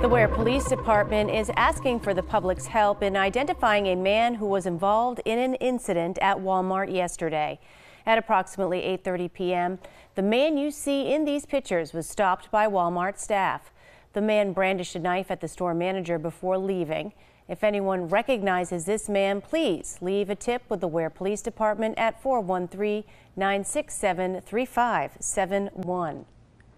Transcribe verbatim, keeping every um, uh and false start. The Ware Police Department is asking for the public's help in identifying a man who was involved in an incident at Walmart yesterday. At approximately eight thirty p m, the man you see in these pictures was stopped by Walmart staff. The man brandished a knife at the store manager before leaving. If anyone recognizes this man, please leave a tip with the Ware Police Department at four one three, nine six seven, three five seven one.